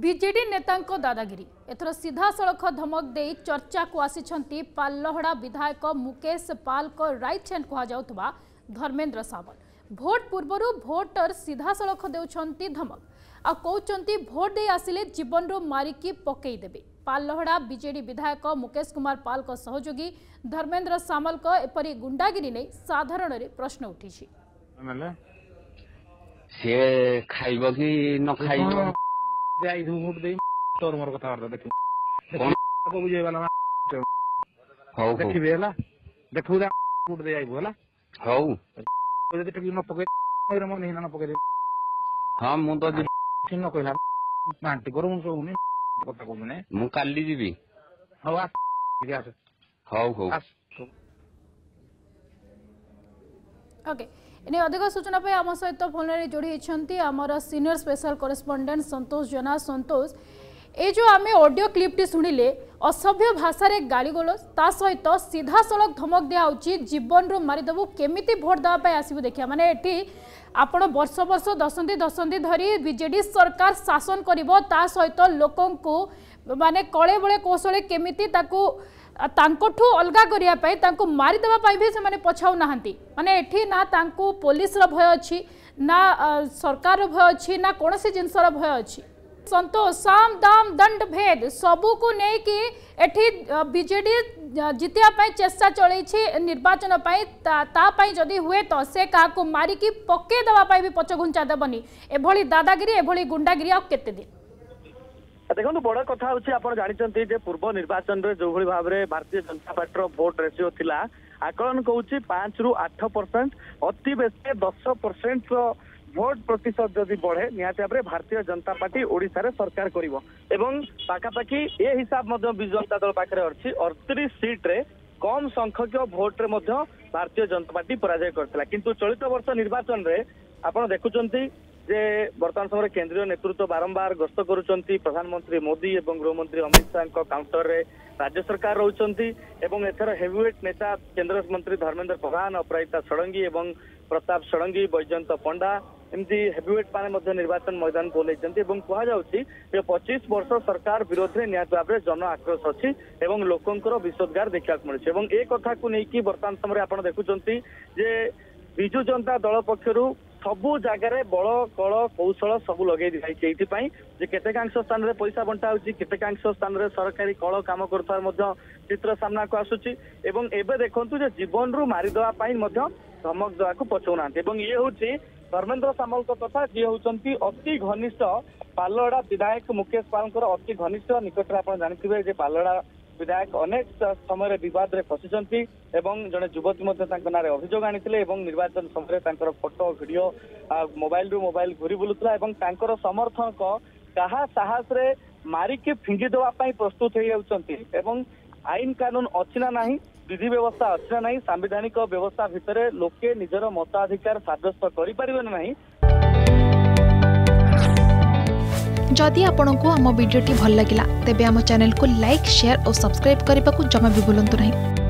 BJD नेतांको दादागिरी एथर सीधासख धमक दे चर्चा को आसी पाल्लहड़ा विधायक मुकेश पाल को राइट हैंड कहवा धर्मेन्द्र सावंत भोट पूर्वर भोटर सीधासख दे धमक आ कहते भोट दे आसिले जीवन रू मारिकी पकईदेवे। पाल्लहड़ा बीजेडी विधायक मुकेश कुमार पाल को सहयोगी धर्मेन्द्र सामल को एपरी गुंडागिरी नहीं साधारण प्रश्न उठी ओके इन्हें अधिक सूचना पे आम सहित फोन जोड़ी होती आमर सीनियर स्पेशल करेस्पोंडेंट संतोष जना। संतोष ये जो आम ऑडियो क्लिप्टी शुणिले असभ्य भाषा रे गालीगोल ता सहित सीधासख धमक दिया जीवन रू मारिदेबू केमिति भोट देवाई आसबू देखा माने एठी आपण वर्ष वर्ष दशंधि दशंधि धरी बीजेडी सरकार शासन करिवो ता सहित लोकंकु माने कळे बळे कौशले केमिति ताकू तांकोठू अलगा करिया पाई तांको मारी देवा पाई भी से पछाऊ नाहंती माने एठी ना तांको पुलिस रो भय अछि ना सरकार रो भय अछि ना कोनोसी जिंस रो भय अछि। संतोष साम दाम दंड भेद सबू को नै कि एठी बीजेडी जितिया पाई चेष्टा चलै छी निर्वाचन पाई ता पाई जदी हुए तो से का को मारी की पक्के देवा पाई भी पछगुंचा देबनी एभली दादागिरी एभली गुंडागिरी आ केते दिन देखो बड़ कथा होची आपण जानिचंती जे पूर्व निर्वाचन रे जो भली भाव रे भारतीय जनता पार्टी रो वोट रेशियो थिला आकलन कहूची 5 रु 8% अति बेसी 10% रो भोट प्रतिशत जदि बढ़े निहाती भाव भारतीय जनता पार्टी ओडिसा रे सरकार करिवो एवं पाखापाखि ए हिसाब मध्य बीजु जनता दल पाखरे अछि 38 सीट रे कम संख्यक भोट रे मध्य भारतीय जनता पार्टी पराजय करथिला किंतु चलित वर्ष निर्वाचन रे आपण देखुचंती जे बर्तमान समय केंद्रीय नेतृत्व बारंबार गस्त करुचंती प्रधानमंत्री मोदी और गृहमंत्री अमित शाह काउंटर रे राज्य सरकार रोचंती एवं एथर हेवीवेट नेता केंद्र मंत्री धर्मेन्द्र प्रधान अपराजिता षडङ्गी एवं प्रताप सारङ्गी वैजयंत पंडा एमती हेवीवेट माने निर्वाचन मैदान को लेचंती कह 25 वर्ष सरकार विरोध में निहत भाव जन आक्रोश अच्छी और लोकंर विषोद्गार देखा मिले ए कथा को लेकिन बर्तमान समय आप देखुंत जे बीजु जनता दल पक्षर सबू जगार बल कल कौशल सबू लगे दिखाई जे केतेकांश स्थान में पैसा बंटा होतेकांश स्थान में सरकारी कल कम कर चित्र सामना को आसूची एवं एवं देखु जो जीवन रू मारिदेवाई धमक देवा पचौना ये हूँ धर्मेन्द्र सामल कथा जी हूँ अति घनिष्ठ पाल्लहड़ा विधायक मुकेश पाल अति घनिष्ठ निकट में जानते हैं पाल्लहड़ा विधायक अनेक समय बद फसी जड़े युवती नारे अभियोग आनी निर्वाचन समय फोटो भिडियो मोबाइल रु मोबाइल घूरी बुलूला समर्थक क्या साहस मारिकी फिंगीदेवाई प्रस्तुत हो आईन कानून अच्छी ना विधि व्यवस्था अच्छी ना संवैधानिक व्यवस्था भितर लोके निजर मताधिकार साब्यस्त करें ना। जदि आपंक आम भिड्टे भल लगा तेब आम चैनल को लाइक शेयर और सब्सक्राइब करने को जमा भी भूलु ना।